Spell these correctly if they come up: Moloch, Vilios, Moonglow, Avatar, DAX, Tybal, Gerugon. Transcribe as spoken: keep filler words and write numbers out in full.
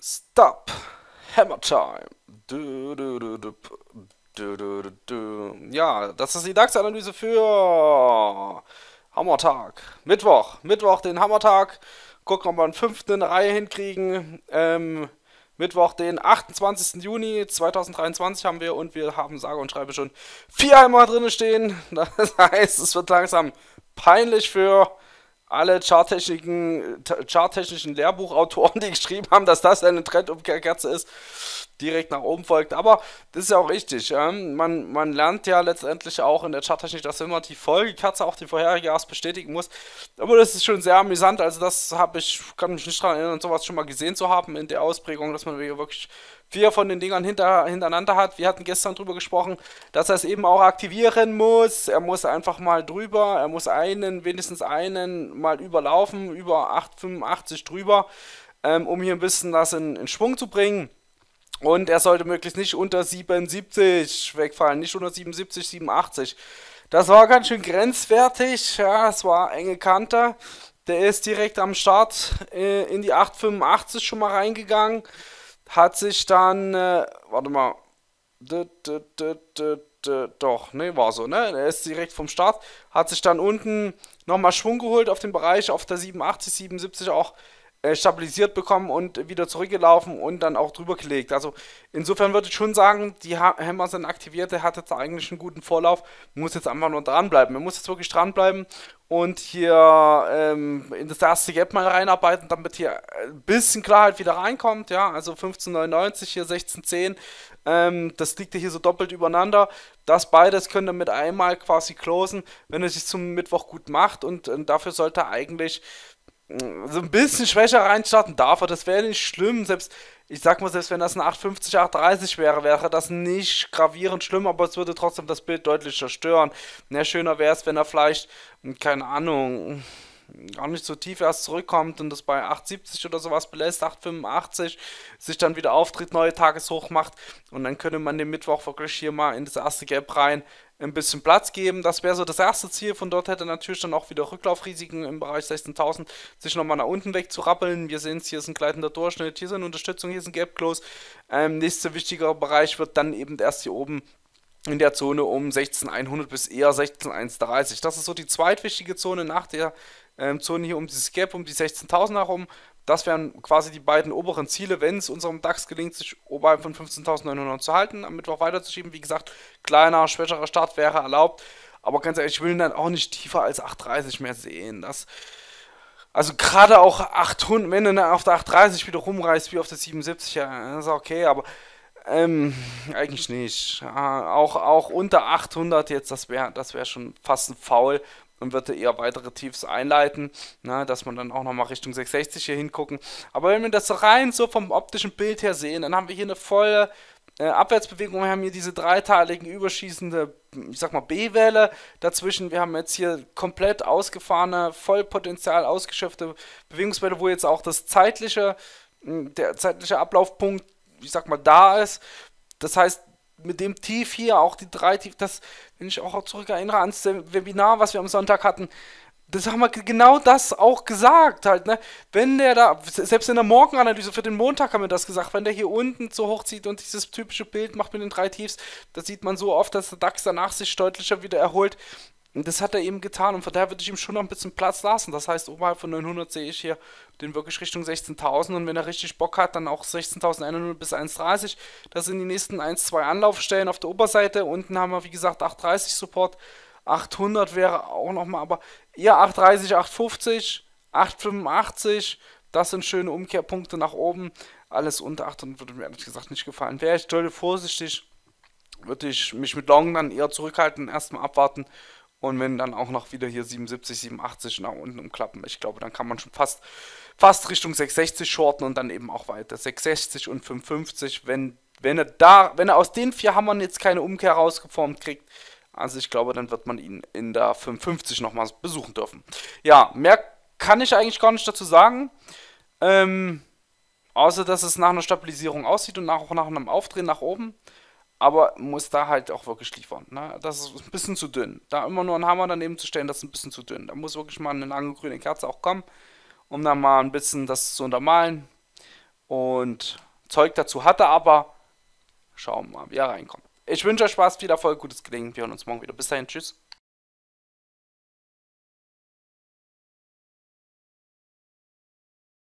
Stop! Hammer Time! Du, du, du, du, du, du, du. Ja, das ist die DAX-Analyse für Hammertag. Mittwoch. Mittwoch, den Hammertag. Gucken, ob wir einen fünften in der Reihe hinkriegen. Ähm, Mittwoch, den achtundzwanzigsten Juni zweitausenddreiundzwanzig haben wir und wir haben sage und schreibe schon vier Hämmer drin stehen. Das heißt, es wird langsam peinlich für alle charttechnischen, charttechnischen Lehrbuchautoren, die geschrieben haben, dass das eine Trendumkehrkerze ist, direkt nach oben folgt. Aber das ist ja auch richtig. Ja? Man, man lernt ja letztendlich auch in der Charttechnik, dass immer die Folgekerze auch die vorherige erst bestätigen muss. Aber das ist schon sehr amüsant. Also das habe ich, kann mich nicht daran erinnern, sowas schon mal gesehen zu haben in der Ausprägung, dass man wirklich vier von den Dingern hinter, hintereinander hat. Wir hatten gestern drüber gesprochen, dass er es eben auch aktivieren muss. Er muss einfach mal drüber, er muss einen, wenigstens einen mal überlaufen, über acht Komma fünfundachtzig drüber, ähm, um hier ein bisschen das in, in Schwung zu bringen. Und er sollte möglichst nicht unter siebenundsiebzig wegfallen, nicht unter siebenundsiebzig, siebenundachtzig. Das war ganz schön grenzwertig, ja, es war enge Kante. Der ist direkt am Start äh, in die acht Komma fünfundachtzig schon mal reingegangen, hat sich dann, äh, warte mal, d, d, d, d, d, doch, ne, war so, ne, er ist direkt vom Start, hat sich dann unten nochmal Schwung geholt auf den Bereich, auf der siebenundachtzig, siebenundsiebzig auch stabilisiert bekommen und wieder zurückgelaufen und dann auch drüber gelegt. Also insofern würde ich schon sagen, die Hämmer sind aktiviert, der hat jetzt eigentlich einen guten Vorlauf, muss jetzt einfach nur dranbleiben. Man muss jetzt wirklich dranbleiben und hier ähm, in das erste Gap mal reinarbeiten, damit hier ein bisschen Klarheit wieder reinkommt. Ja, also fünfzehn neunundneunzig, hier sechzehn zehn, ähm, das liegt ja hier so doppelt übereinander. Das beides könnt ihr mit einmal quasi closen, wenn ihr es zum Mittwoch gut macht und, und dafür sollte eigentlich so ein bisschen schwächer reinstarten darf er, das wäre nicht schlimm, selbst, ich sag mal, selbst wenn das ein acht fünfzig, acht dreißig wäre, wäre das nicht gravierend schlimm, aber es würde trotzdem das Bild deutlich zerstören. Na, schöner wäre es, wenn er vielleicht, keine Ahnung, auch nicht so tief erst zurückkommt und das bei acht siebzig oder sowas belässt, acht fünfundachtzig, sich dann wieder auftritt, neue Tageshoch macht und dann könnte man den Mittwoch wirklich hier mal in das erste Gap rein ein bisschen Platz geben. Das wäre so das erste Ziel. Von dort hätte natürlich dann auch wieder Rücklaufrisiken im Bereich sechzehntausend, sich nochmal nach unten wegzurappeln. Wir sehen es, hier ist ein gleitender Durchschnitt, hier ist eine Unterstützung, hier ist ein Gap Close. Ähm, nächster wichtiger Bereich wird dann eben erst hier oben in der Zone um sechzehntausendeinhundert bis eher sechzehntausendeinhundertdreißig. Das ist so die zweitwichtige Zone nach der ähm, Zone hier um dieses Gap, um die sechzehntausend herum. Das wären quasi die beiden oberen Ziele, wenn es unserem DAX gelingt, sich oberhalb von fünfzehntausendneunhundert zu halten, am Mittwoch weiterzuschieben. Wie gesagt, kleiner, schwächerer Start wäre erlaubt. Aber ganz ehrlich, ich will ihn dann auch nicht tiefer als acht dreißig mehr sehen. Das, also gerade auch achthundert, wenn du dann auf der acht dreißig wieder rumreißt, wie auf der siebenundsiebzig, ja, das ist okay, aber ähm, eigentlich nicht. Ja, auch, auch unter achthundert jetzt, das wäre das wär schon fast ein Foul. Und würde eher weitere Tiefs einleiten, ne, dass man dann auch nochmal Richtung sechshundertsechzig hier hingucken. Aber wenn wir das rein so vom optischen Bild her sehen, dann haben wir hier eine volle äh, Abwärtsbewegung. Wir haben hier diese dreiteiligen überschießende, ich sag mal, B-Welle dazwischen. Wir haben jetzt hier komplett ausgefahrene, vollpotenzial ausgeschöpfte Bewegungswelle, wo jetzt auch das zeitliche, der zeitliche Ablaufpunkt, ich sag mal, da ist. Das heißt, mit dem Tief hier, auch die drei Tief, das, wenn ich auch zurück erinnere ans Webinar, was wir am Sonntag hatten, das haben wir genau das auch gesagt halt, ne, wenn der da, selbst in der Morgenanalyse für den Montag haben wir das gesagt, wenn der hier unten so hoch zieht und dieses typische Bild macht mit den drei Tiefs, das sieht man so oft, dass der DAX danach sich deutlicher wieder erholt. Und das hat er eben getan und von daher würde ich ihm schon noch ein bisschen Platz lassen. Das heißt, oberhalb von neunhundert sehe ich hier den wirklich Richtung sechzehntausend und wenn er richtig Bock hat, dann auch sechzehntausendeinhundert bis eins dreißig. Das sind die nächsten ein, zwei Anlaufstellen auf der Oberseite. Unten haben wir, wie gesagt, acht dreißig Support. achthundert wäre auch nochmal, aber eher acht dreißig, acht fünfzig, acht fünfundachtzig. Das sind schöne Umkehrpunkte nach oben. Alles unter achthundert würde mir ehrlich gesagt nicht gefallen. Wäre ich toll vorsichtig, würde ich mich mit Long dann eher zurückhalten, erstmal abwarten. Und wenn dann auch noch wieder hier siebenundsiebzig, siebenundachtzig nach unten umklappen, ich glaube, dann kann man schon fast, fast Richtung sechshundertsechzig shorten und dann eben auch weiter. sechshundertsechzig und fünfhundertfünfzig, wenn, wenn, er da, wenn er aus den vier Hammern jetzt keine Umkehr rausgeformt kriegt, also ich glaube, dann wird man ihn in der fünfhundertfünfzig nochmal besuchen dürfen. Ja, mehr kann ich eigentlich gar nicht dazu sagen, ähm, außer dass es nach einer Stabilisierung aussieht und nach, auch nach einem Aufdrehen nach oben. aber muss da halt auch wirklich liefern. Ne? Das ist ein bisschen zu dünn. Da immer nur einen Hammer daneben zu stellen, das ist ein bisschen zu dünn. Da muss wirklich mal eine lange grüne Kerze auch kommen, um dann mal ein bisschen das zu untermalen. Und Zeug dazu hat er aber. Schauen wir mal, wie er reinkommt. Ich wünsche euch Spaß, viel Erfolg, gutes Gelingen. Wir hören uns morgen wieder. Bis dahin, tschüss.